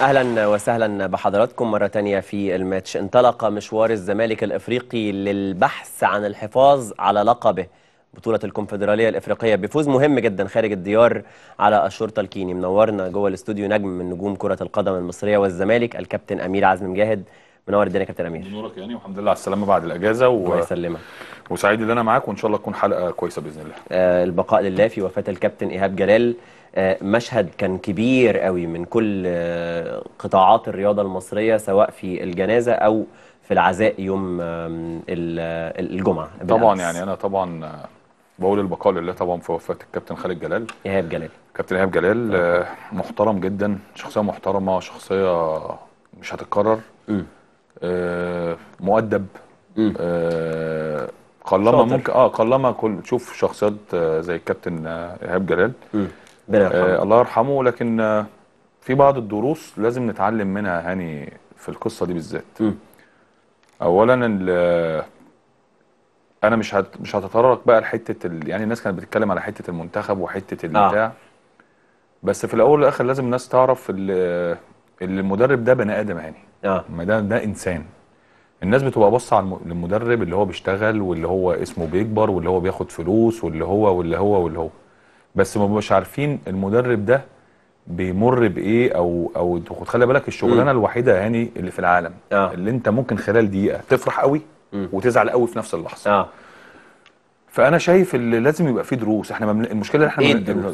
اهلا وسهلا بحضراتكم مره تانية في الماتش. انطلق مشوار الزمالك الافريقي للبحث عن الحفاظ على لقبه بطوله الكونفدراليه الافريقيه بفوز مهم جدا خارج الديار على الشرطه الكيني. منورنا جوه الاستوديو نجم من نجوم كره القدم المصريه والزمالك الكابتن امير عزم مجاهد. منور الدنيا يا كابتن امير. منورك يعني، والحمد لله على السلامه بعد الاجازه. الله يسلمك وسعيد ان انا معاك، وان شاء الله تكون حلقه كويسه باذن الله. البقاء لله في وفاه الكابتن ايهاب جلال. مشهد كان كبير قوي من كل قطاعات الرياضة المصرية، سواء في الجنازة أو في العزاء يوم الجمعة. طبعا يعني أنا طبعا بقول البقاء لله طبعا في وفاة الكابتن خالد جلال، إيهاب جلال. كابتن إيهاب جلال محترم جدا، شخصية محترمة، شخصية مش هتتكرر، مؤدب، قلما ممكن قلما كل تشوف شخصيات زي الكابتن إيهاب جلال الله يرحمه، لكن في بعض الدروس لازم نتعلم منها هاني في القصه دي بالذات. اولا انا مش هتطرق بقى لحته يعني الناس كانت بتتكلم على حته المنتخب وحته البتاع، بس في الاول والاخر لازم الناس تعرف المدرب ده بني ادم هاني، ما ده انسان. الناس بتبقى باصه على المدرب اللي هو بيشتغل واللي هو اسمه بيكبر واللي هو بياخد فلوس واللي هو بس ما بيبقاش عارفين المدرب ده بيمر بايه او خلي بالك الشغلانه الوحيده هاني اللي في العالم اللي انت ممكن خلال دقيقه تفرح قوي وتزعل قوي في نفس اللحظه. فانا شايف اللي لازم يبقى فيه دروس. احنا المشكله اللي احنا إيه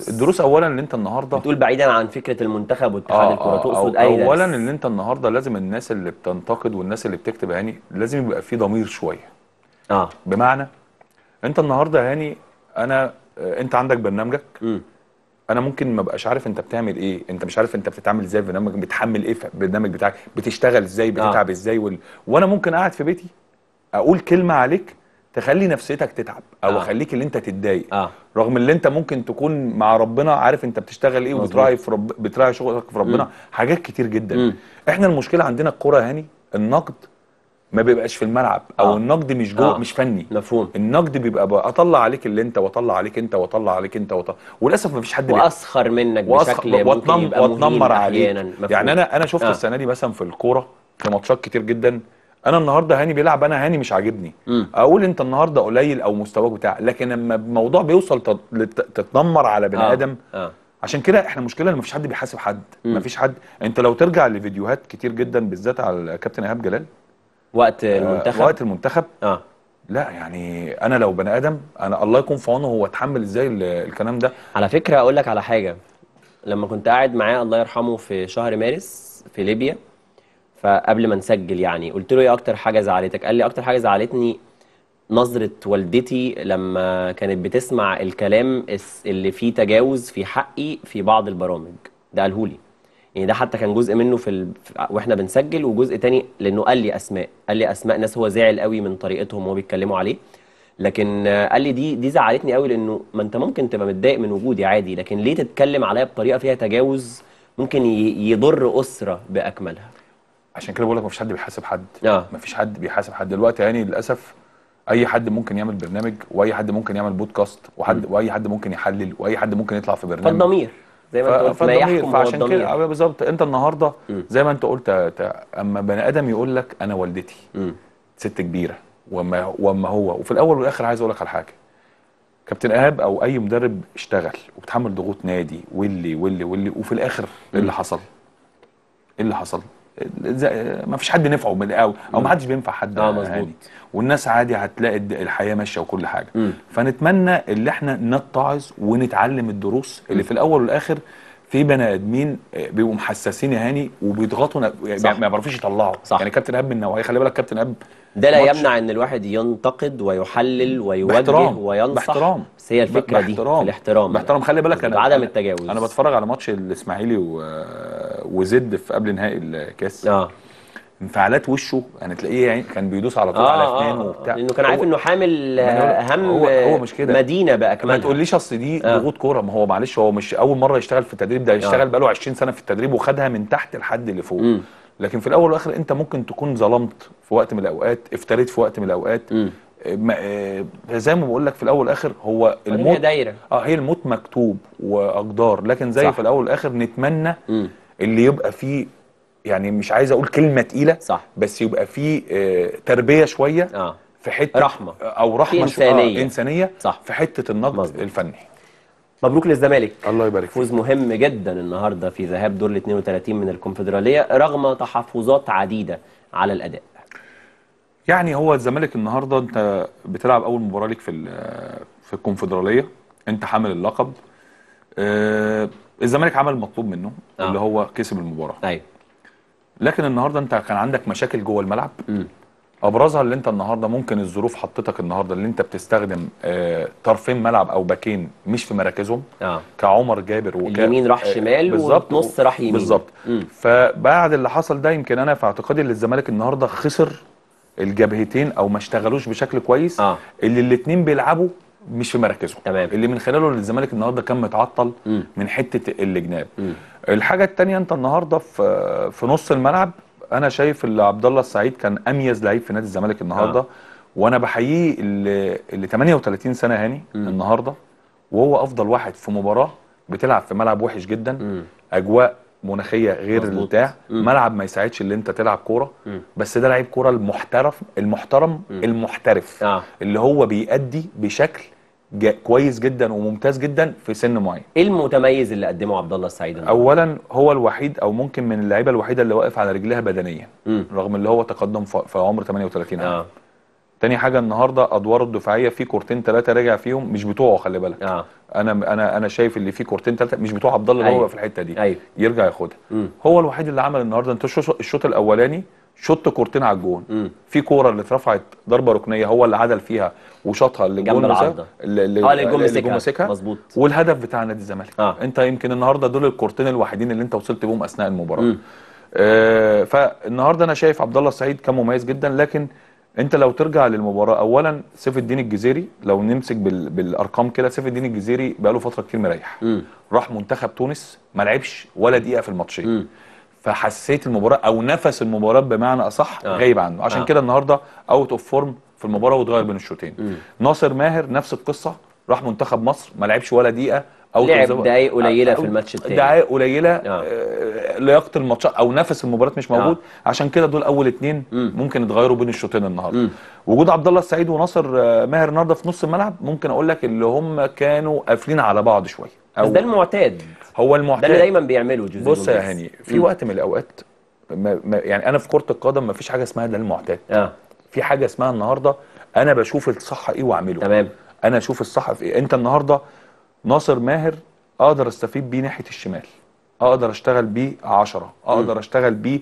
الدروس اولا اللي انت النهارده بتقول بعيدا عن فكره المنتخب واتحاد الكوره، تقصد اولا اللي انت النهارده لازم الناس اللي بتنتقد والناس اللي بتكتب هاني لازم يبقى فيه ضمير شويه. بمعنى انت النهارده هاني انت عندك برنامجك، انا ممكن ما بقاش عارف انت بتعمل ايه، انت مش عارف انت بتتعامل ازاي في برنامجك، بتحمل ايه في البرنامج بتاعك، بتشتغل ازاي، بتتعب ازاي وانا ممكن قاعد في بيتي اقول كلمه عليك تخلي نفسيتك تتعب او اخليك اللي انت تتضايق، رغم اللي انت ممكن تكون مع ربنا عارف انت بتشتغل ايه وبتراعي في بتراعي شغلك في ربنا. حاجات كتير جدا. احنا المشكله عندنا الكوره هاني النقد ما بيبقاش في الملعب او النقد مش جوه، مش فني مفهوم. النقد بيبقى اطلع عليك اللي انت واطلع عليك انت واطلع عليك انت وللاسف ما فيش حد واسخر منك بشكل ممكن يبقى واتنمر عليك. يعني انا شفت السنه دي مثلا في الكوره في ماتشات كتير جدا، انا النهارده هاني بيلعب، انا هاني مش عاجبني، اقول انت النهارده قليل او مستواك بتاع، لكن لما الموضوع بيوصل تتنمر على بني ادم. عشان كده احنا المشكله ان ما فيش حد بيحاسب حد، ما فيش حد. انت لو ترجع لفيديوهات كتير جدا بالذات على كابتن ايهاب جلال وقت المنتخب لا يعني انا لو بني ادم انا الله يكون في عونه، هو اتحمل ازاي الكلام ده. على فكره اقول لك على حاجه، لما كنت قاعد معاه الله يرحمه في شهر مارس في ليبيا، فقبل ما نسجل يعني قلت له ايه اكتر حاجه زعلتك؟ قال لي اكتر حاجه زعلتني نظره والدتي لما كانت بتسمع الكلام اللي فيه تجاوز في حقي في بعض البرامج. ده قالهولي يعني، ده حتى كان جزء منه في واحنا بنسجل، وجزء تاني لانه قال لي اسماء ناس هو زعل قوي من طريقتهم وهو بيتكلموا عليه، لكن قال لي دي زعلتني قوي، لانه ما انت ممكن تبقى متضايق من وجودي عادي، لكن ليه تتكلم عليا بطريقه فيها تجاوز ممكن يضر اسره باكملها. عشان كده بقول لك ما فيش حد بيحاسب حد، ما فيش حد بيحاسب حد دلوقتي يعني للاسف. اي حد ممكن يعمل برنامج، واي حد ممكن يعمل بودكاست، واي حد ممكن يحلل، واي حد ممكن يطلع في برنامج. فالضمير زي ما انت قلت لا يحكم. فعشان كده بالظبط انت النهارده زي ما انت قلت، اما بني ادم يقول لك انا والدتي ست كبيره وما هو. وفي الاول والاخر عايز اقول لك على حاجه، كابتن ايهاب او اي مدرب اشتغل وبتحمل ضغوط نادي واللي وفي الاخر ايه اللي حصل؟ ما فيش حد نفعه او ما حدش بينفع حد يعني. والناس عادي هتلاقي الحياه ماشيه وكل حاجه. فنتمنى اللي احنا نتعظ ونتعلم الدروس اللي في الاول والاخر في بني ادمين بيبقوا محسسين هاني وبيضغطوا ما بيعرفوش يطلعوا. يعني كابتن ايهاب من النوعيه، خلي بالك كابتن ايهاب ده لا يمنع ان الواحد ينتقد ويحلل ويوجه باحترام وينصح باحترام، بس هي الفكره دي الاحترام. خلي بالك عدم التجاوز. انا بتفرج على ماتش الاسماعيلي وزد في قبل نهائي الكاس، انفعالات وشه يعني تلاقيه يعني كان بيدوس على طول على اثنين وبتاع، لانه كان عارف انه حامل اهم هو مش كده مدينه باكملها. ما تقوليش اصل دي ضغوط كوره، ما هو معلش هو مش اول مره يشتغل في التدريب، ده يشتغل بقاله 20 سنه في التدريب وخدها من تحت لحد اللي فوق. لكن في الاول والاخر انت ممكن تكون ظلمت في وقت من الاوقات، افتريت في وقت من الاوقات. زي ما بقول لك في الاول والاخر هو الموت دايره، هي الموت مكتوب واقدار، لكن زي في الاول والاخر نتمنى اللي يبقى فيه يعني مش عايز اقول كلمه تقيله صح، بس يبقى في تربيه شويه في حته رحمه او رحمه انسانيه انسانيه صح في حته النقد الفني. مبروك للزمالك، الله يبارك فيك، فوز مهم جدا النهارده في ذهاب دور ال 32 من الكونفدراليه رغم تحفظات عديده على الاداء. يعني هو الزمالك النهارده انت بتلعب اول مباراه ليك في الكونفدراليه، انت حامل اللقب. الزمالك عمل المطلوب منه اللي هو كسب المباراه. ايوه، لكن النهارده انت كان عندك مشاكل جوه الملعب ابرزها اللي انت النهارده ممكن الظروف حطتك النهارده اللي انت بتستخدم طرفين ملعب او باكين مش في مراكزهم كعمر جابر اليمين راح شمال ونص راح يمين بالظبط. فبعد اللي حصل ده يمكن انا في اعتقادي ان الزمالك النهارده خسر الجبهتين او ما اشتغلوش بشكل كويس اللي الاثنين بيلعبوا مش في مراكزهم اللي من خلاله الزمالك النهارده كان متعطل من حته الجناب. الحاجه الثانيه انت النهارده في نص الملعب انا شايف ان عبدالله السعيد كان اميز لعيب في نادي الزمالك النهارده وانا بحييه اللي 38 سنه هاني النهارده وهو افضل واحد في مباراه بتلعب في ملعب وحش جدا اجواء مناخيه غير البتاع ملعب ما يساعدش اللي انت تلعب كوره بس ده لعيب كوره المحترم المحترف اللي هو بيأدي بشكل كويس جدا وممتاز جدا في سن معين. ايه المتميز اللي قدمه عبد الله السعيد؟ اولا هو الوحيد او ممكن من اللعيبه الوحيده اللي واقف على رجلها بدنيا رغم اللي هو تقدم في عمر 38 عام. تاني حاجه النهارده ادواره الدفاعيه في كورتين ثلاثه راجع فيهم مش بتوعه، خلي بالك انا شايف اللي في كورتين ثلاثه مش بتوع عبد الله اللي هو في الحته دي يرجع ياخدها. هو الوحيد اللي عمل النهارده انت الشوط الاولاني شط كورتين على الجون في كوره اللي اترفعت ضربه ركنيه هو اللي عدل فيها وشاطها للجون اللي الجون ماسكها مظبوط والهدف بتاع نادي الزمالك. انت يمكن النهارده دول الكورتين الوحيدين اللي انت وصلت بهم اثناء المباراه. فالنهارده انا شايف عبد الله السعيد كان مميز جدا، لكن انت لو ترجع للمباراه اولا سيف الدين الجزيري لو نمسك بالارقام كده سيف الدين الجزيري بقى له فتره كتير مريح راح منتخب تونس ما لعبش ولا دقيقه في الماتشين فحسيت المباراه او نفس المباراه بمعنى اصح غايب عنه عشان كده النهارده اوت اوف فورم في المباراه واتغير بين الشوطين. ناصر ماهر نفس القصه راح منتخب مصر ما لعبش ولا دقيقه او لعب دقائق قليله في الماتش الثاني دقائق قليله لياقه الماتش او نفس المباراه مش موجود عشان كده دول اول اثنين ممكن اتغيروا بين الشوطين النهارده. وجود عبد الله السعيد وناصر ماهر النهارده في نص الملعب ممكن اقول لك اللي هم كانوا قافلين على بعض شويه بس ده المعتاد هو المعتاد ده اللي دايما بيعمله جوزيه. بص يا هاني في وقت من الاوقات يعني انا في كره القدم ما فيش حاجه اسمها ده المعتاد في حاجه اسمها النهارده انا بشوف الصح ايه واعمله. تمام، انا اشوف الصح في ايه. انت النهارده ناصر ماهر اقدر استفيد بيه ناحيه الشمال اقدر اشتغل بيه 10 اقدر اشتغل بيه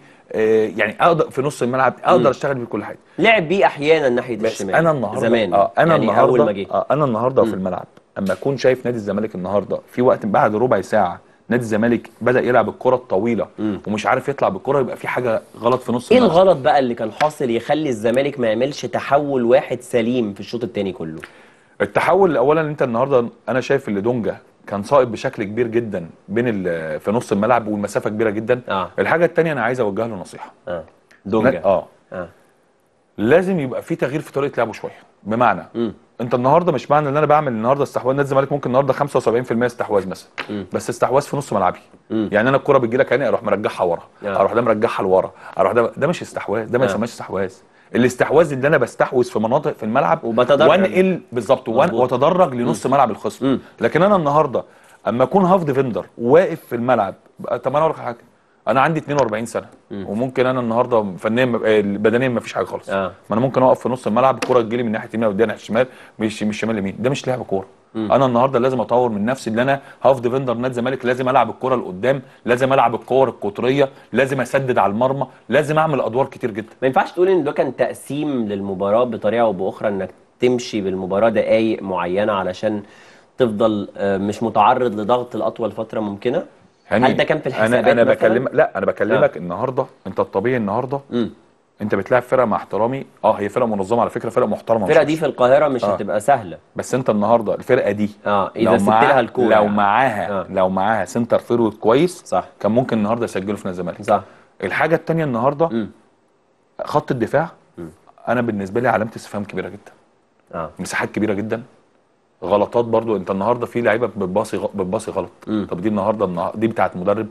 يعني اقدر في نص الملعب اقدر اشتغل بيه كل حاجه لعب بيه احيانا ناحيه الشمال. انا النهارده زمان انا يعني النهارده اول ما جه انا النهارده في الملعب اما اكون شايف نادي الزمالك النهارده في وقت بعد ربع ساعه نادي الزمالك بدا يلعب الكره الطويله ومش عارف يطلع بالكره يبقى في حاجه غلط في نص الملعب. ايه الغلط بقى اللي كان حاصل يخلي الزمالك ما يعملش تحول واحد سليم في الشوط الثاني كله؟ التحول اولا انت النهارده انا شايف اللي دونجا كان صائب بشكل كبير جدا بين في نص الملعب والمسافه كبيره جدا. الحاجه الثانيه انا عايز اوجه له نصيحه دونجا لازم يبقى في تغيير في طريقه لعبه شويه بمعنى انت النهارده مش معنى ان انا بعمل النهارده استحواذ نادي الزمالك ممكن النهارده 75% استحواذ مثلا بس استحواذ في نص ملعبي يعني انا الكره بتجي لك هنا اروح مرجعها ورا اروح ده مرجعها لورا اروح ده مش استحواذ ده ما يسماش استحواذ. الاستحواذ اللي انا بستحوذ في مناطق في الملعب وانقل بالظبط واتدرج لنص ملعب الخصم. لكن انا النهارده اما اكون هاف ديفندر واقف في الملعب طب انا اقول لك حاجه انا عندي 42 سنه وممكن انا النهارده فنيا بدنيا ما فيش حاجه خالص ما انا ممكن اقف في نص الملعب الكره تجيلي من ناحيه اليمين ودي ناحيه الشمال مش شمال لمين ده مش لعب كوره. انا النهارده لازم اطور من نفسي اللي انا هاف ديفندر نادي الزمالك لازم العب الكره لقدام لازم العب الكور القطريه لازم اسدد على المرمى لازم اعمل ادوار كتير جدا. ما ينفعش تقول ان ده كان تقسيم للمباراه بطريقه او باخرى انك تمشي بالمباراه دقائق معينه علشان تفضل مش متعرض لضغط لاطول فتره ممكنه. هل ده كان في الحسابات؟ انا بكلمك لا انا بكلمك النهارده انت الطبيعي النهارده انت بتلعب فرقه مع احترامي هي فرقه منظمه على فكره فرقه محترمه الفرقه دي في القاهره مش هتبقى سهله بس انت النهارده الفرقه دي اذا سبت لها الكوره لو معاها لو معاها سنتر فيرود كويس صح كان ممكن النهارده يسجلوا في نادي الزمالك صح. الحاجه الثانيه النهارده خط الدفاع انا بالنسبه لي علامه استفهام كبيره جدا مساحات كبيره جدا غلطات برضو انت النهارده في لعيبه بتباصي غلط. طب دي النهارده دي بتاعت مدرب.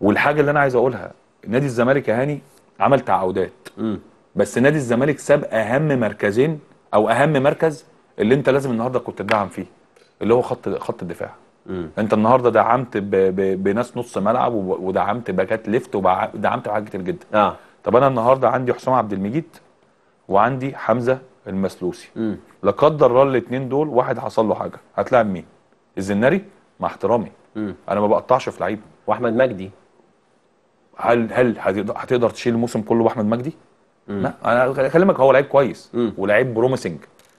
والحاجه اللي انا عايز اقولها نادي الزمالك يا هاني عمل تعاقدات، بس نادي الزمالك ساب اهم مركزين او اهم مركز اللي انت لازم النهارده كنت تدعم فيه، اللي هو خط الدفاع. انت النهارده دعمت بناس نص ملعب، ودعمت باكات ليفت، ودعمت حاجات كتير جدا. طب انا النهارده عندي حسام عبد المجيد وعندي حمزه المسلوسي. لا قدر الله الاثنين دول واحد حصل له حاجه، هتلاعب مين؟ الزناري مع احترامي. انا ما بقطعش في لعيبه. واحمد مجدي هل هتقدر تشيل الموسم كله باحمد مجدي؟ لا، انا اكلمك هو لعيب كويس ولاعيب بروميسنج،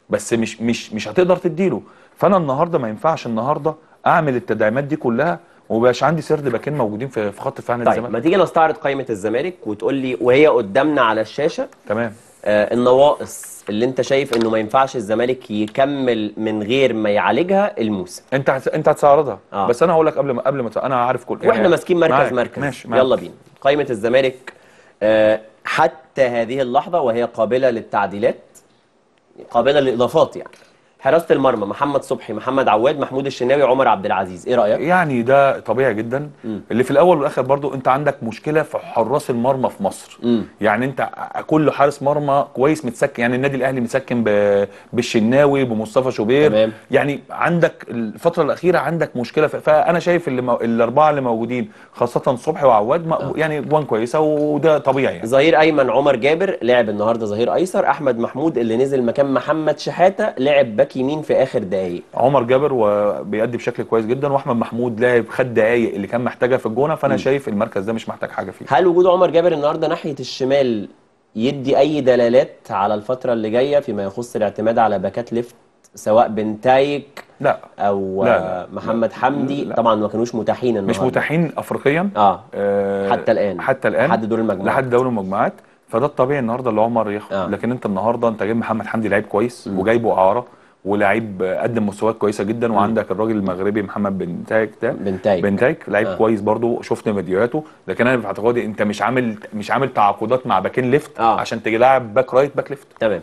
بس مش هتقدر تديله. فانا النهارده ما ينفعش النهارده اعمل التدعيمات دي كلها ومبقاش عندي سرد باكين موجودين في خط دفاع نادي الزمالك. طيب ما تيجي نستعرض قائمه الزمالك وتقول لي وهي قدامنا على الشاشه، تمام، النواقص اللي انت شايف انه ما ينفعش الزمالك يكمل من غير ما يعالجها الموسم. انت هتستعرضها، بس انا هقول لك قبل ما انا عارف كل واحنا ماسكين مركز ماشي. يلا بينا قائمه الزمالك حتى هذه اللحظه، وهي قابله للتعديلات، قابله للاضافات. يعني حراسه المرمى محمد صبحي، محمد عواد، محمود الشناوي، عمر عبد العزيز، ايه رايك؟ يعني ده طبيعي جدا. اللي في الاول والاخر برضو انت عندك مشكله في حراس المرمى في مصر. يعني انت كل حارس مرمى كويس متسكن، يعني النادي الاهلي متسكن بالشناوي، بمصطفى شوبير، تمام. يعني عندك الفتره الاخيره عندك مشكله، فانا شايف الاربعه اللي موجودين خاصه صبحي وعواد يعني جوان كويسه، وده طبيعي. يعني ظهير ايمن عمر جابر لعب النهارده، ظهير ايسر احمد محمود اللي نزل مكان محمد شحاته لعب باك يمين في اخر دقايق. عمر جابر وبيأدي بشكل كويس جدا، واحمد محمود لاعب خد دقايق اللي كان محتاجها في الجونه، فانا شايف المركز ده مش محتاج حاجه فيه. هل وجود عمر جابر النهارده ناحيه الشمال يدي اي دلالات على الفتره اللي جايه فيما يخص الاعتماد على باكات ليفت، سواء بن تايك لا او لا محمد حمدي؟ لا. طبعا ما كانوش متاحين النهارده، مش متاحين افريقيا حتى الان لحد دور المجموعات فده الطبيعي النهارده اللي عمر ياخد. لكن انت النهارده انت جايب محمد حمدي لعيب كويس، وجايبه اعاره ولاعيب قدم مستويات كويسه جدا، وعندك الراجل المغربي محمد بن تايك، ده بن تايك لعيب كويس برضو، شفنا فيديوهاته. لكن انا في اعتقادي انت مش عامل تعاقدات مع باكين ليفت عشان تلاعب باك رايت باك ليفت، تمام.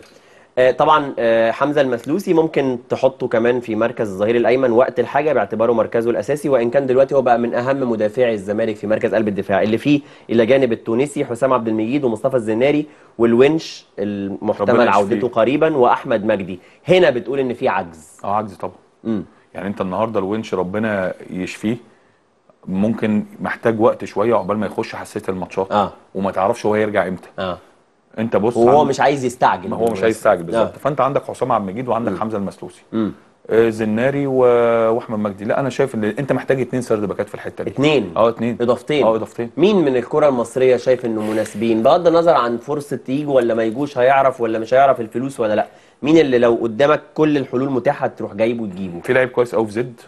طبعا حمزه المسلوسي ممكن تحطه كمان في مركز الظهير الايمن وقت الحاجه باعتباره مركزه الاساسي، وان كان دلوقتي هو بقى من اهم مدافعي الزمالك في مركز قلب الدفاع، اللي فيه الى جانب التونسي حسام عبد المجيد ومصطفى الزناري والونش المحتمل عودته قريبا واحمد مجدي. هنا بتقول ان في عجز. عجز طبعا. يعني انت النهارده الونش ربنا يشفيه ممكن محتاج وقت شويه عقبال ما يخش حساسيه الماتشات، وما تعرفش هو هيرجع امتى. انت بص، هو مش عايز يستعجل، ما هو مش عايز يستعجل بالظبط. فانت عندك حسام عبد المجيد وعندك حمزه المسلوسي، زناري واحمد مجدي. لا انا شايف ان انت محتاج اثنين سرد باكات في الحته دي، اثنين اضافتين. اضافتين. مين من الكره المصريه شايف انه مناسبين بغض النظر عن فرصه يجي ولا ما يجوش، هيعرف ولا مش هيعرف، الفلوس ولا لا؟ مين اللي لو قدامك كل الحلول متاحه تروح جايبه وتجيبه؟ في لعيب كويس قوي في زد،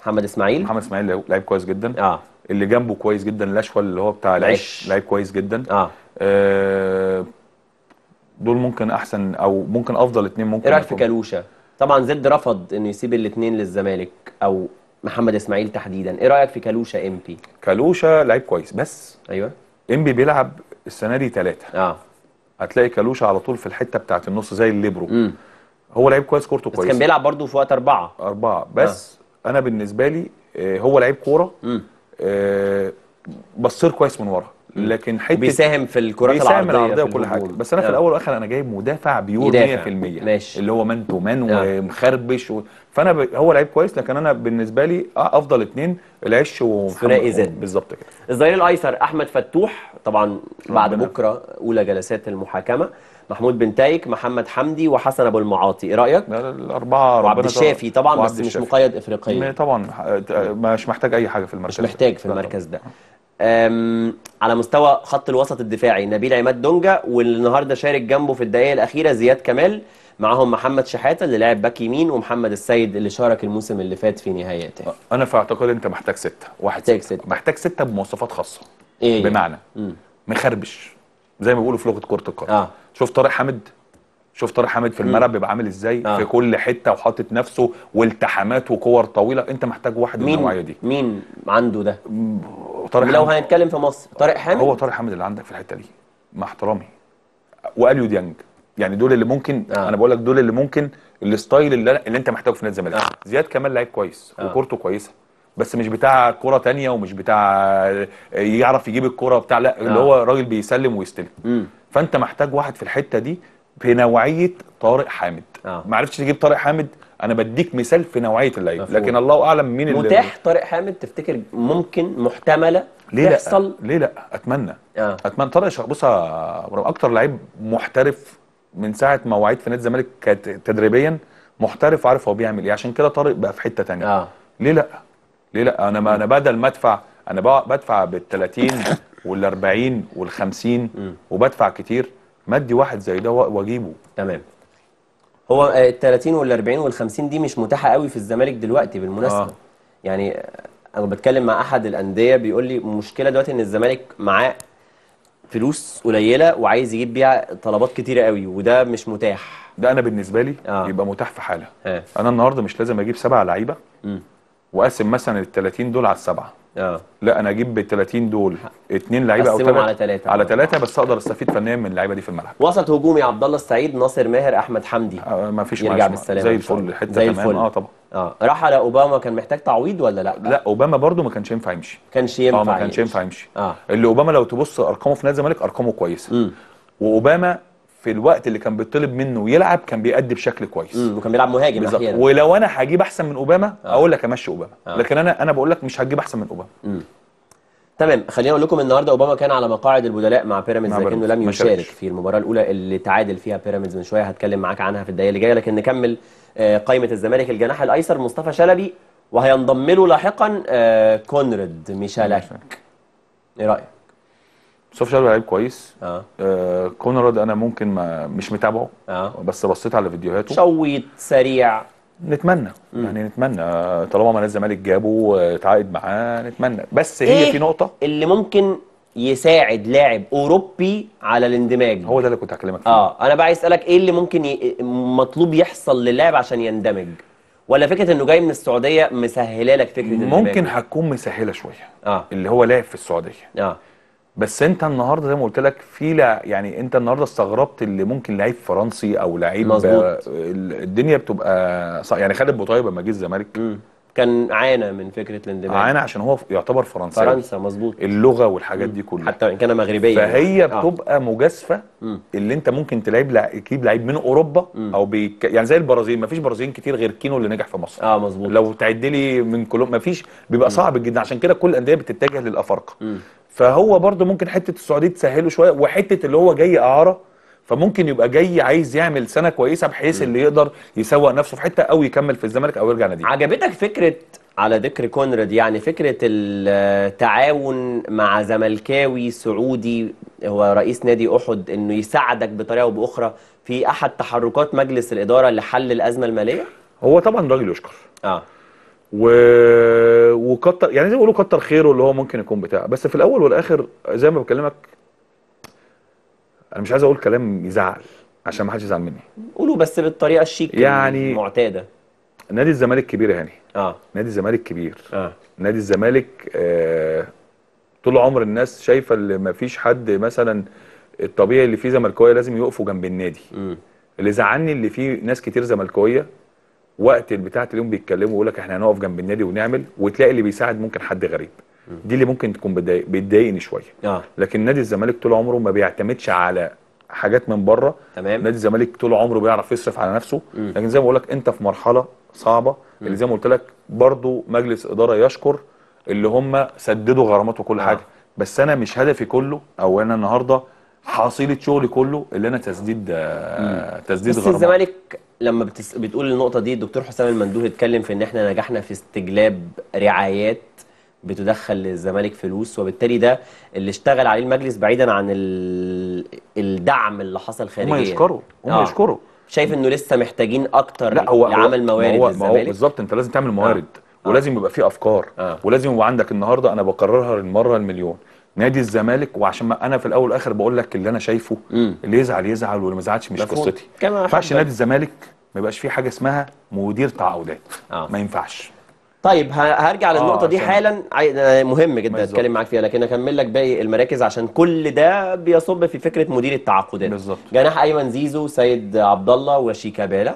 محمد اسماعيل لعيب كويس جدا. اللي جنبه كويس جدا الاشول اللي هو بتاع العيش، لعيب كويس جدا. دول ممكن احسن او ممكن افضل اثنين. ممكن ايه رايك في كلوشا؟ طبعا زد رفض انه يسيب الاثنين للزمالك او محمد اسماعيل تحديدا، ايه رايك في كلوشا امبي؟ كلوشا لعيب كويس، بس ايوه امبي بيلعب السنه دي 3. هتلاقي كلوشا على طول في الحته بتاعه النص زي الليبرو. هو لعيب كويس، كورته كويس، بس كان بيلعب برضه في وقت 4 بس. انا بالنسبه لي هو لعيب كوره، بصير كويس من ورا، لكن حته بيساهم في الكرات العرضيه وكل حاجه، بس انا في الاول والاخر انا جايب مدافع بيور 100%، اللي هو مان تو مان ومخربش فانا هو لعيب كويس، لكن انا بالنسبه لي افضل اثنين العش وفرائي زد بالظبط كده. الظهير الايسر احمد فتوح طبعا بعد بكره اولى جلسات المحاكمه، محمود بن تايك، محمد حمدي، وحسن ابو المعاطي، ايه رايك؟ الاربعه ربنا. وعبد الشافي طبعا، بس مش مقيد افريقيا طبعا، مش محتاج اي حاجه في المركز، مش محتاج في المركز ده. على مستوى خط الوسط الدفاعي نبيل عماد دونجا، والنهارده شارك جنبه في الدقائق الاخيره زياد كمال، معاهم محمد شحاته اللي لاعب باك يمين، ومحمد السيد اللي شارك الموسم اللي فات في نهاياته. انا في اعتقادي انت محتاج 6، محتاج 6 بمواصفات خاصه. إيه؟ بمعنى مخربش زي ما بيقولوا في لغه كره القدم. شوف طارق حامد، في الملعب بيبقى عامل ازاي، في كل حته وحاطط نفسه والتحامات وكور طويله. انت محتاج واحد من النوعيه دي. مين عنده ده؟ طارق. لو هنتكلم في مصر طارق حامد، هو طارق حامد اللي عندك في الحته دي مع احترامي، واليو ديانج، يعني دول اللي ممكن. انا بقول لك دول اللي ممكن الستايل اللي انت محتاجه في نادي الزمالك. زياد كمال لعيب كويس وكورته كويسه بس مش بتاع كرة تانية ومش بتاع يعرف يجيب الكرة بتاع، لا اللي هو راجل بيسلم ويستلم. فانت محتاج واحد في الحتة دي في نوعية طارق حامد. ما عرفتش تجيب طارق حامد، انا بديك مثال في نوعية اللعيب، لكن الله اعلم مين اللي متاح. طارق حامد تفتكر ممكن محتملة ليه تحصل؟ لا ليه لا، اتمنى اتمنى طارق. بص اكتر لعيب محترف من ساعة ما وعيت في نادي الزمالك تدريبيا، محترف عارف هو بيعمل ايه، عشان كده طارق بقى في حتة تانية. ليه لا ليه لا، انا انا بدل ما ادفع، انا بدفع بال 30 وال 40 وال 50 وبدفع كتير، مدي واحد زي ده واجيبه. تمام. هو ال 30 وال 40 وال 50 دي مش متاحه قوي في الزمالك دلوقتي بالمناسبه. يعني انا بتكلم مع احد الانديه بيقول لي المشكله دلوقتي ان الزمالك معاه فلوس قليله وعايز يجيب بيها طلبات كتيره قوي، وده مش متاح. ده انا بالنسبه لي يبقى متاح في حاله. انا النهارده مش لازم اجيب 7 لعيبه واقسم مثلا ال 30 دول على السبعه. لا، انا اجيب ال 30 دول 2 لعيبه او 3 على 3 على 3 بس اقدر استفيد فنيا من اللعيبه دي في الملعب. وسط هجومي عبد الله السعيد، ناصر ماهر، احمد حمدي. ما فيش يرجع بالسلامه زي الفل، حته تمام. طبعا. راح على اوباما، كان محتاج تعويض ولا لا؟ لا، اوباما برده ما كانش ينفع يمشي. ما كانش ينفع يمشي. اللي اوباما لو تبص ارقامه في نادي الزمالك ارقامه كويسه. واوباما في الوقت اللي كان بيطلب منه يلعب كان بيأدي بشكل كويس، وكان بيلعب مهاجم احيانا. ولو انا هجيب احسن من اوباما اقول لك امشي اوباما، لكن انا بقول لك مش هجيب احسن من اوباما. تمام. خلينا اقول لكم النهارده اوباما كان على مقاعد البدلاء مع بيراميدز، لكنه لم يشارك في المباراه الاولى اللي تعادل فيها بيراميدز. من شويه هتكلم معاك عنها في الدقيقه اللي جايه، لكن نكمل قائمه الزمالك. الجناح الايسر مصطفى شلبي، وهينضم له لاحقا كونراد ميشالك. ايه رايك؟ مصطفى شلبي لعيب كويس. كونراد انا ممكن مش متابعه، بس بصيت على فيديوهاته، شويت سريع. نتمنى يعني نتمنى طالما ما الزمالك جابه اتعاقد معاه، نتمنى. بس هي إيه في نقطه اللي ممكن يساعد لاعب اوروبي على الاندماج، هو ده اللي كنت هكلمك فيه. انا بقى عايز اسالك ايه اللي ممكن مطلوب يحصل للاعب عشان يندمج، ولا فكره انه جاي من السعوديه مسهله لك فكره الاندماج؟ ممكن هتكون مسهله شويه. اللي هو لاعب في السعوديه. بس انت النهارده زي ما قلت لك في يعني انت النهارده استغربت اللي ممكن لعيب فرنسي او لعيب. الدنيا بتبقى يعني خالد بوطيبه لما جه الزمالك كان عانى من فكره الاندماج، عانى عشان هو يعتبر فرنساوي. فرنسا مظبوط، اللغه والحاجات دي كلها، حتى ان كان مغربيه. فهي بتبقى مجازفه اللي انت ممكن تجيب لعيب من اوروبا او يعني زي البرازيل، ما فيش برازيليين كتير غير كينو اللي نجح في مصر. مظبوط. لو تعد لي من كولومبيا ما فيش، بيبقى صعب جدا. عشان كده كل الانديه بتتجه للافارقه. فهو برضه ممكن حته السعوديه تسهله شويه، وحته اللي هو جاي اعاره، فممكن يبقى جاي عايز يعمل سنه كويسه بحيث اللي يقدر يسوق نفسه في حته او يكمل في الزمالك او يرجع ناديه. عجبتك فكره، على ذكر كونراد، يعني فكره التعاون مع زملكاوي سعودي هو رئيس نادي احد، انه يساعدك بطريقه او باخرى في احد تحركات مجلس الاداره لحل الازمه الماليه؟ هو طبعا راجل يشكر. وكتر يعني زي ما بيقولوا كتر خيره اللي هو ممكن يكون بتاعه. بس في الاول والاخر زي ما بكلمك، انا مش عايز اقول كلام يزعل عشان ما حدش يزعل مني، قولوا بس بالطريقه الشيك يعني المعتاده. نادي الزمالك كبير يا هاني. نادي الزمالك كبير. نادي الزمالك طول عمر الناس شايفه اللي ما فيش حد مثلا الطبيعي اللي فيه زملكاويه لازم يقفوا جنب النادي. اللي زعلني اللي فيه ناس كتير زملكاويه وقت بتاعه اليوم بيتكلموا ويقول لك احنا هنقف جنب النادي ونعمل، وتلاقي اللي بيساعد ممكن حد غريب. دي اللي ممكن تكون بتضايقني شويه. لكن نادي الزمالك طول عمره ما بيعتمدش على حاجات من بره. نادي الزمالك طول عمره بيعرف يصرف على نفسه. لكن زي ما بقول لك انت في مرحله صعبه، اللي زي ما قلت لك برضه مجلس اداره يشكر اللي هم سددوا غرامات وكل حاجه. بس انا مش هدفي كله، او انا النهارده حصيله شغلي كله اللي انا تسديد غرامات. بس الزمالك لما بتقول النقطه دي، الدكتور حسام المندوه اتكلم في ان احنا نجحنا في استجلاب رعايات بتدخل للزمالك فلوس، وبالتالي ده اللي اشتغل عليه المجلس بعيدا عن الدعم اللي حصل خارجيا. هم يشكروا، هم يشكروا. شايف انه لسه محتاجين اكتر لعمل موارد للزمالك؟ بالظبط، انت لازم تعمل موارد، ولازم يبقى في افكار، ولازم يبقى عندك. النهارده انا بكررها للمره المليون، نادي الزمالك، وعشان ما انا في الاول والاخر بقول لك اللي انا شايفه، اللي يزعل يزعل واللي ما يزعلش مش قصتي. ما ينفعش نادي الزمالك ما يبقاش فيه حاجه اسمها مدير تعاقدات. ما ينفعش. طيب هرجع للنقطه دي حالا، مهم جدا اتكلم معاك فيها، لكن اكمل لك باقي المراكز عشان كل ده بيصب في فكره مدير التعاقدات. بالظبط. جناح ايمن زيزو، سيد عبد الله، وشيكابالا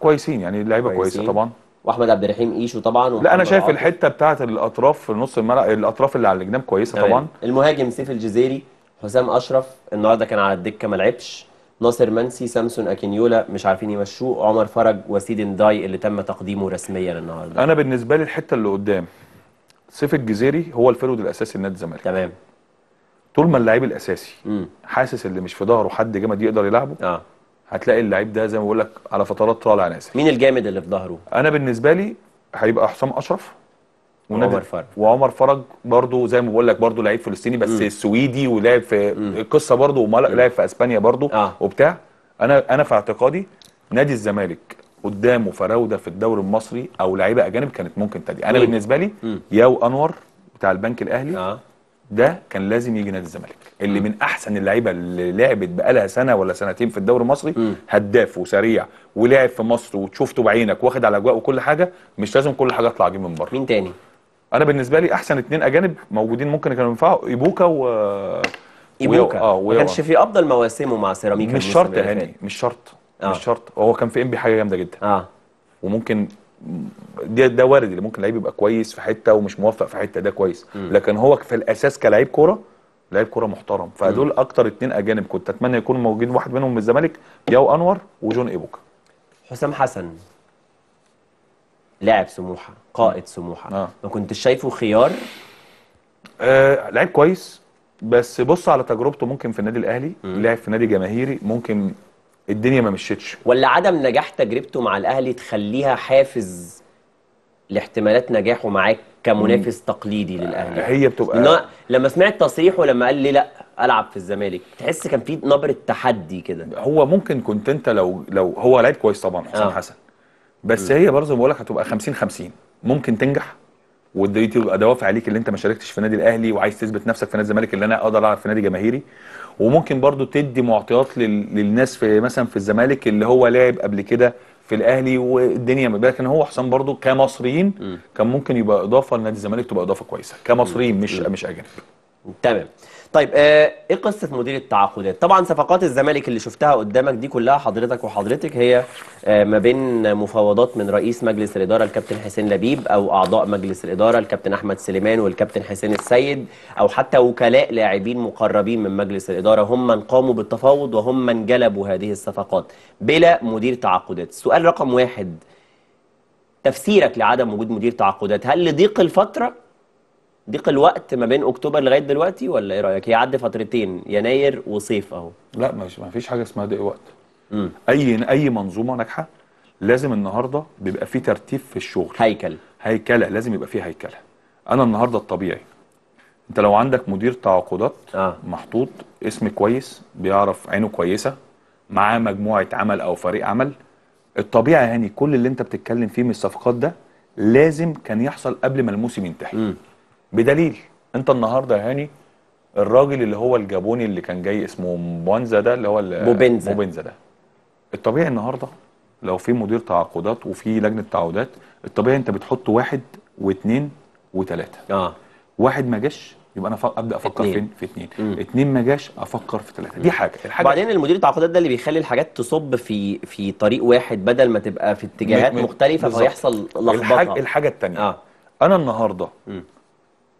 كويسين، يعني لعيبه كويسه طبعا. واحمد عبد الرحيم ايشو طبعا. لا انا شايف عارف. الحته بتاعه الاطراف في نص الملعب، الاطراف اللي على الجناب كويسه طبعا. المهاجم سيف الجزيري، حسام اشرف النهارده كان على الدكه ما لعبش، ناصر منسي، سامسون اكينيولا مش عارفين يمشوه، عمر فرج، وسيد نداي اللي تم تقديمه رسميا النهارده. انا بالنسبه لي الحته اللي قدام سيف الجزيري هو الفرود الاساسي لنادي الزمالك. تمام. طول ما اللاعب الاساسي حاسس اللي مش في ظهره حد جامد يقدر يلعبه، هتلاقي اللاعب ده زي ما بقول لك على فترات طالع نازل. مين الجامد اللي في ظهره؟ انا بالنسبه لي هيبقى حسام اشرف وعمر فرج. وعمر فرج برضه زي ما بقول لك برضه لعيب فلسطيني بس سويدي ولعب في القصه برضه، ولعب في اسبانيا برضه وبتاع. انا في اعتقادي نادي الزمالك قدامه فراوده في الدوري المصري او لعيبه اجانب كانت ممكن تدي. انا بالنسبه لي ياو انور بتاع البنك الاهلي ده كان لازم يجي نادي الزمالك، اللي من احسن اللعيبه اللي لعبت بقالها سنه ولا سنتين في الدوري المصري، هداف وسريع ولعب في مصر وشفته بعينك واخد على اجواء وكل حاجه، مش لازم كل حاجه اطلع اجيب من بره. مين تاني؟ انا بالنسبه لي احسن اتنين اجانب موجودين ممكن كانوا ينفعوا إيبوكا ما كانش في افضل مواسمه مع سيراميكا. مش شرط يا هاني، مش شرط مش شرط. هو كان في انبي حاجه جامده جدا وممكن ده وارد، اللي ممكن لعيب يبقى كويس في حته ومش موفق في حته، ده كويس. لكن هو في الاساس كلاعب كوره، لعيب كوره محترم. فدول اكتر اتنين اجانب كنت اتمنى يكونوا موجودين، واحد منهم من الزمالك ياو انور وجون إيبوكا. حسام حسن لاعب سموحه، قائد سموحه، ما كنتش شايفه خيار؟ لعيب كويس بس بص على تجربته ممكن في النادي الاهلي، لعب في نادي جماهيري ممكن الدنيا ما مشيتش، ولا عدم نجاح تجربته مع الاهلي تخليها حافز لاحتمالات نجاحه معاك كمنافس تقليدي للاهلي. هي بتبقى لما سمعت تصريحه لما قال لي لا العب في الزمالك، تحس كان في نبره تحدي كده. هو ممكن كنت انت لو هو لعيب كويس طبعا حسام حسن، بس هي برضه بقول لك هتبقى 50-50، ممكن تنجح ودي تبقى دوافع ليك اللي انت ما شاركتش في نادي الاهلي وعايز تثبت نفسك في نادي الزمالك اللي انا اقدر العب في نادي جماهيري، وممكن برضو تدي معطيات للناس في مثلا في الزمالك اللي هو لعب قبل كده في الاهلي والدنيا ما. لكن هو حسام برضو كمصريين كان ممكن يبقى اضافه لنادي الزمالك، تبقى اضافه كويسه كمصريين مش اجانب. تمام. طيب ايه قصه مدير التعاقدات؟ طبعا صفقات الزمالك اللي شفتها قدامك دي كلها حضرتك وحضرتك هي ما بين مفاوضات من رئيس مجلس الاداره الكابتن حسين لبيب، او اعضاء مجلس الاداره الكابتن احمد سليمان والكابتن حسين السيد، او حتى وكلاء لاعبين مقربين من مجلس الاداره هم من قاموا بالتفاوض وهم من جلبوا هذه الصفقات بلا مدير تعاقدات. السؤال رقم واحد، تفسيرك لعدم وجود مدير تعاقدات، هل لضيق الفتره ضيق الوقت ما بين اكتوبر لغايه دلوقتي، ولا ايه رايك؟ هي عدى فترتين، يناير وصيف اهو. لا ما فيش حاجه اسمها ضيق وقت. اي منظومه ناجحه لازم النهارده بيبقى في ترتيب في الشغل، هيكله لازم يبقى في هيكله. انا النهارده الطبيعي انت لو عندك مدير تعاقدات محطوط اسم كويس بيعرف عينه كويسه معاه مجموعه عمل او فريق عمل، الطبيعي هاني كل اللي انت بتتكلم فيه من الصفقات ده لازم كان يحصل قبل ما الموسم ينتهي. بدليل انت النهارده يا هاني الراجل اللي هو الجابوني اللي كان جاي اسمه موبنزا ده، اللي هو موبنزا ده، الطبيعي النهارده لو في مدير تعاقدات وفي لجنه تعاقدات الطبيعي انت بتحط واحد واثنين وثلاثه. واحد ما جاش يبقى انا ابدا افكر فين؟ في اثنين. اثنين ما جاش افكر في ثلاثه. دي حاجه. بعدين المدير التعاقدات ده اللي بيخلي الحاجات تصب في طريق واحد بدل ما تبقى في اتجاهات مختلفه فيحصل لخبطه. الحاجه الثانيه انا النهارده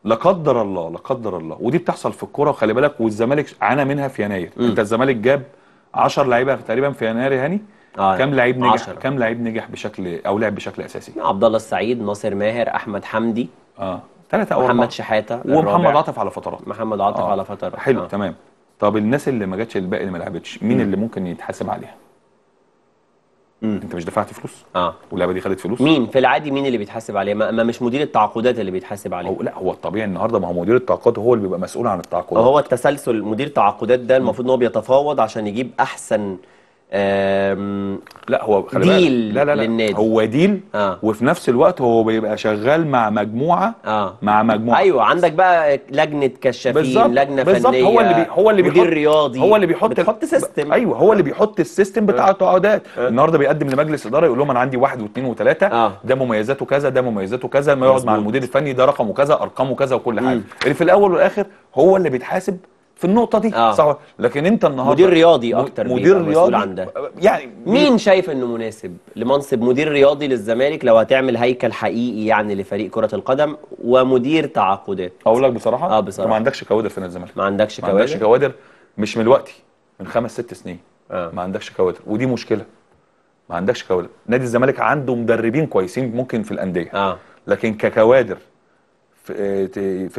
لا قدر الله ودي بتحصل في الكوره وخلي بالك، والزمالك عانى منها في يناير. انت الزمالك جاب 10 لعيبه تقريبا في يناير يا هاني. كام لعيب نجح؟ 10. كام لعيب نجح بشكل او لعب بشكل اساسي؟ عبد الله السعيد، ناصر ماهر، احمد حمدي، 3 او 4، محمد شحاته، ومحمد عاطف على فترات. على فترات حلو. تمام. طب الناس اللي ما جاتش، الباقي اللي ما لعبتش، مين اللي ممكن يتحاسب عليها؟ انت مش دفعت فلوس واللعبه دي خدت فلوس. مين في العادي مين اللي بيتحاسب عليه؟ ما مش مدير التعاقدات اللي بيتحاسب عليه. لا هو الطبيعي النهارده ما هو مدير التعاقدات هو اللي بيبقى مسؤول عن التعاقدات، هو التسلسل. مدير التعاقدات ده المفروض ان هو بيتفاوض عشان يجيب احسن لا هو خلي بالك ديل. لا للنادي هو ديل وفي نفس الوقت هو بيبقى شغال مع مجموعه ايوه. عندك بقى لجنه كشافين، لجنه فنيه، هو اللي بيحط رياضي، هو اللي بيحط سيستم. ايوه هو اللي بيحط السيستم بتاع التعاقدات. النهارده بيقدم لمجلس اداره يقول لهم انا عندي 1 و2 و3 ده مميزاته كذا، ده مميزاته كذا، ما يقعد مع المدير الفني ده رقمه كذا، ارقامه كذا وكل حاجه. اللي في الاول والاخر هو اللي بيتحاسب في النقطه دي صح. لكن انت النهارده مدير رياضي اكتر، مدير رياضي عن ده. يعني مين شايف انه مناسب لمنصب مدير رياضي للزمالك لو هتعمل هيكل حقيقي يعني لفريق كره القدم ومدير تعاقدات؟ اقول لك بصراحه ما عندكش كوادر في نادي الزمالك، ما عندكش كوادر مش من الوقت، من 5 6 سنين ما عندكش كوادر، ودي مشكله. ما عندكش كوادر. نادي الزمالك عنده مدربين كويسين ممكن في الانديه لكن ككوادر في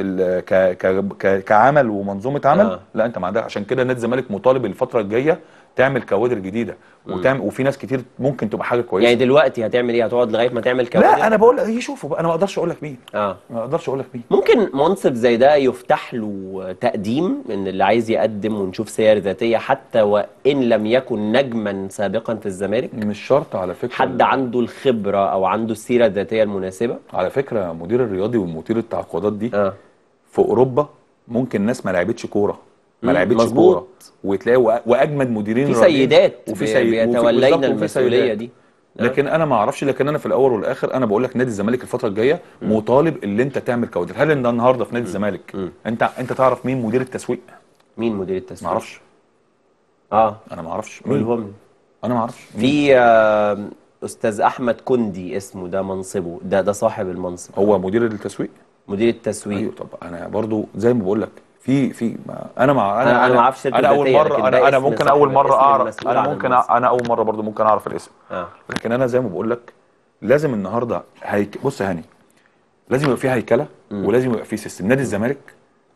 كعمل ومنظومه عمل لا انت ما عندك. عشان كده نادي الزمالك مطالب الفتره الجايه تعمل كوادر جديده وتعمل، وفي ناس كتير ممكن تبقى حاجه كويسه. يعني دلوقتي هتعمل ايه؟ هتقعد لغايه ما تعمل كوادر؟ لا انا بقول ايه، شوفوا بقى، انا ما اقدرش اقول لك مين. ما اقدرش اقول لك مين. ممكن منصب زي ده يفتح له تقديم من اللي عايز يقدم، ونشوف سير ذاتيه حتى وان لم يكن نجما سابقا في الزمالك. مش شرط على فكره، حد عنده الخبره او عنده السيره الذاتيه المناسبه. على فكره مدير الرياضي ومدير التعاقدات دي في اوروبا ممكن ناس ما لعبتش كوره، ما لعبتش كوره، وتلاقي واجمد مديرين في سيدات بيتولين المسؤوليه دي. لكن انا ما اعرفش. لكن انا في الاول والاخر انا بقول لك نادي الزمالك الفتره الجايه مطالب ان انت تعمل كوادر. هل انت النهارده في نادي الزمالك انت تعرف مين مدير التسويق؟ مين مدير التسويق؟ ما اعرفش. انا ما اعرفش مين. انا ما اعرفش. في استاذ احمد كندي اسمه، ده منصبه، ده صاحب المنصب، هو مدير التسويق. مدير التسويق ايوه. طب انا برضو زي ما بقول لك في انا ما اعرفش. انا اول مره انا ممكن اول مره اعرف، انا ممكن انا اول مره برضو ممكن اعرف الاسم. لكن انا زي ما بقول لك لازم النهارده بص هاني، لازم يبقى في هيكله ولازم يبقى في سيستم. نادي الزمالك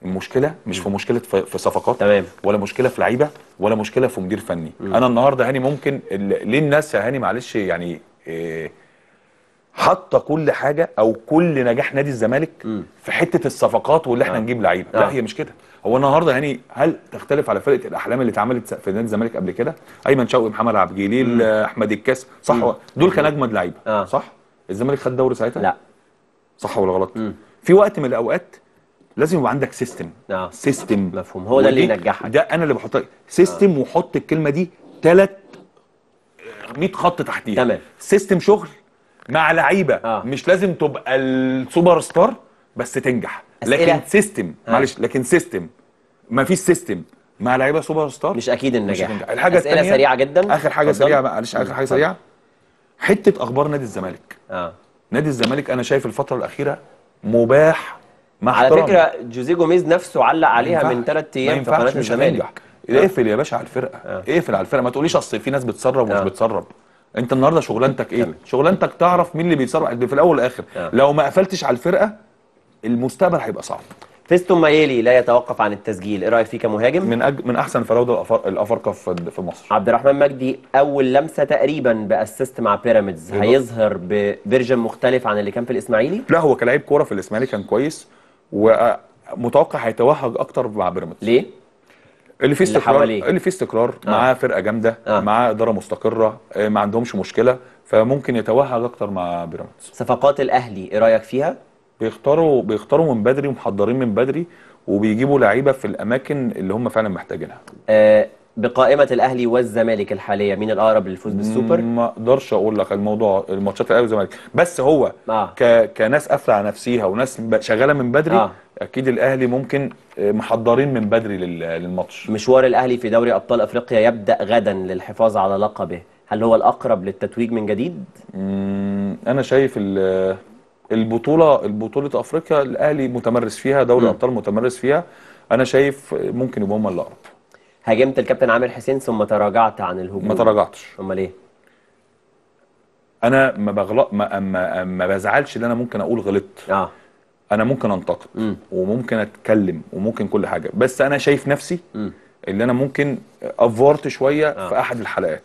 المشكله مش في مشكله في صفقات، ولا مشكله في لعيبه، ولا مشكله في مدير فني. انا النهارده هاني ممكن ليه الناس هاني معلش يعني حاطه كل حاجه او كل نجاح نادي الزمالك في حته الصفقات واللي احنا نجيب لعيبه. لا هي مش كده. هو النهارده يعني هل تختلف على فرقه الاحلام اللي اتعملت في نادي الزمالك قبل كده؟ ايمن شوقي، محمد عبد الجليل، احمد الكاس، صح؟ دول كان اجمد لعيبه صح؟ الزمالك خد دوري ساعتها؟ لا صح ولا غلط؟ في وقت من الاوقات لازم يبقى عندك سيستم. سيستم مفهوم، هو ده اللي ينجحك. ده انا اللي بحط سيستم وحط الكلمه دي 300 خط تحتيها. تمام. سيستم شغل مع لعيبه مش لازم تبقى السوبر ستار بس تنجح. لكن سيستم معلش، لكن سيستم ما فيش سيستم مع لعيبه سوبر ستار مش اكيد النجاح. الحاجه الثانيه اسئله سريعه جدا، اخر حاجه سريعه معلش، اخر حاجه سريعه حته اخبار نادي الزمالك. نادي الزمالك انا شايف الفتره الاخيره مباح على فكره. جوزيه جوميز نفسه علق عليها من 3 ايام في قناه الزمالك. اقفل يا باشا على الفرقه، اقفل على الفرقه، ما تقوليش اصل في ناس بتسرب ومش بتسرب. انت النهارده شغلانتك ايه؟ شغلانتك تعرف مين اللي بيسرق في الاول والاخر. لو ما قفلتش على الفرقه المستقبل هيبقى صعب. فيستون مايلي لا يتوقف عن التسجيل، ايه رايك فيه كمهاجم؟ من احسن فراوده الافارقه في مصر. عبد الرحمن مجدي اول لمسه تقريبا باسست مع بيراميدز، هيظهر بفيرجن مختلف عن اللي كان في الاسماعيلي؟ لا هو كلاعب كوره في الاسماعيلي كان كويس، ومتوقع هيتوهج اكتر مع بيراميدز. ليه؟ اللي فيه استقرار، اللي فيه استقرار معاه، فرقه جامده معاه، اداره مستقره، ما عندهمش مشكله، فممكن يتوهج اكتر مع بيراميدز. صفقات الاهلي ايه رايك فيها؟ بيختاروا من بدري ومحضرين من بدري، وبيجيبوا لعيبه في الاماكن اللي هم فعلا محتاجينها. بقائمه الاهلي والزمالك الحاليه مين الاقرب للفوز بالسوبر؟ ما اقدرش اقول لك الموضوع الماتشات الاهلي والزمالك، بس هو كناس قافله على نفسيها وناس شغاله من بدري اكيد الاهلي ممكن محضرين من بدري للماتش. مشوار الاهلي في دوري ابطال افريقيا يبدا غدا للحفاظ على لقبه، هل هو الاقرب للتتويج من جديد؟ انا شايف البطوله افريقيا الاهلي متمرس فيها، دوري الابطال متمرس فيها، انا شايف ممكن يبقى هم الاقرب. هاجمت الكابتن عامر حسين ثم تراجعت عن الهجوم. ما تراجعتش. امال ايه؟ انا ما بزعلش ان انا ممكن اقول غلطت. انا ممكن انتقد وممكن اتكلم وممكن كل حاجه، بس انا شايف نفسي اللي انا ممكن افورت شويه في احد الحلقات.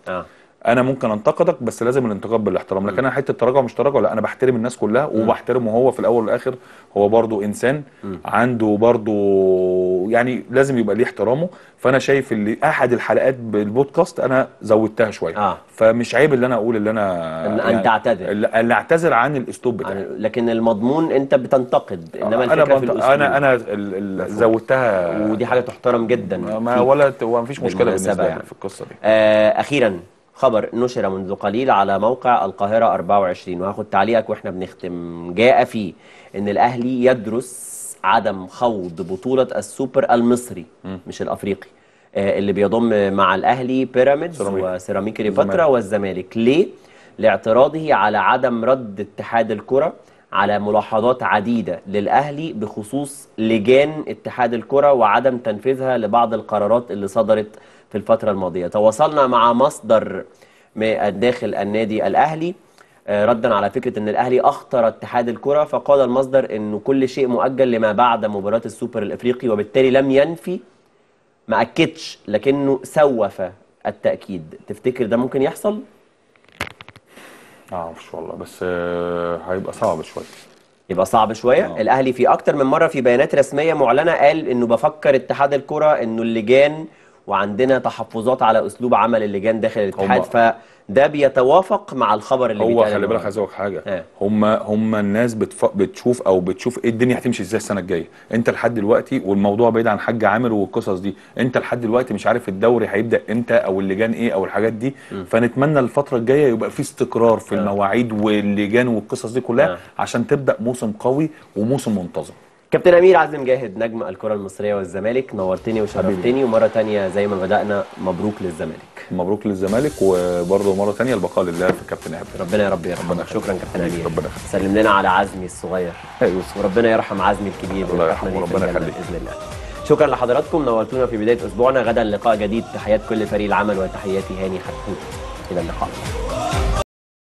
انا ممكن انتقدك بس لازم الانتقاد بالاحترام. لكن انا حته تراجع مش تراجع، لا انا بحترم الناس كلها وبحترمه. هو في الاول والاخر هو برضو انسان عنده برضو يعني لازم يبقى ليه احترامه. فانا شايف اللي احد الحلقات بالبودكاست انا زودتها شويه فمش عيب اللي انا اقول اللي انا يعني تعتذر، اللي اعتذر عن الاسلوب بتاعي. لكن المضمون انت بتنتقد، انما الفكره في الاسلوب. انا زودتها ودي حاجه تحترم جدا. ما ولا مفيش مشكله بالنسبه يعني في القصه دي. اخيرا خبر نشر منذ قليل على موقع القاهرة 24، وهاخد تعليقك واحنا بنختم. جاء فيه ان الاهلي يدرس عدم خوض بطولة السوبر المصري مش الأفريقي اللي بيضم مع الأهلي بيراميدز وسيراميكا لفترة والزمالك. ليه؟ لاعتراضه على عدم رد اتحاد الكرة على ملاحظات عديدة للأهلي بخصوص لجان اتحاد الكرة وعدم تنفيذها لبعض القرارات اللي صدرت في الفترة الماضية. تواصلنا مع مصدر داخل النادي الأهلي ردا على فكرة أن الأهلي أخطر اتحاد الكرة، فقال المصدر أنه كل شيء مؤجل لما بعد مباراة السوبر الأفريقي، وبالتالي لم ينفي، ما أكدش لكنه سوف التأكيد. تفتكر ده ممكن يحصل؟ معرفش والله، بس هيبقى صعب شوية. يبقى صعب شوية؟ الأهلي في أكتر من مرة في بيانات رسمية معلنة قال أنه بفكر اتحاد الكرة أنه اللجان وعندنا تحفظات على أسلوب عمل اللجان داخل الاتحاد، فده بيتوافق مع الخبر اللي هو خلي بالك عايز أقول لك حاجة. هم الناس بتشوف إيه الدنيا هتمشي إزاي السنة الجاية. أنت لحد دلوقتي والموضوع بعيد عن حاج عامر والقصص دي، أنت لحد دلوقتي مش عارف الدوري هيبدأ إمتى أو اللجان إيه أو الحاجات دي. فنتمنى الفترة الجاية يبقى في استقرار في المواعيد واللجان والقصص دي كلها عشان تبدأ موسم قوي وموسم منتظم. كابتن امير عزم مجاهد نجم الكره المصريه والزمالك، نورتني وشرفتني، ومره ثانيه زي ما بدانا مبروك للزمالك. مبروك للزمالك، وبرده مره ثانيه البقاء لله في الكابتن ايهاب. ربنا يا رب يرحمك. شكرا كابتن امير، ربنا يخليك. سلم لنا على عزمي الصغير، ايوه، وربنا يرحم عزمي الكبير، الله يرحمه، ربنا يخليك باذن الله. شكرا لحضراتكم، نورتونا في بدايه اسبوعنا. غدا لقاء جديد. تحيات كل فريق العمل وتحياتي هاني حتفوت. الى اللقاء.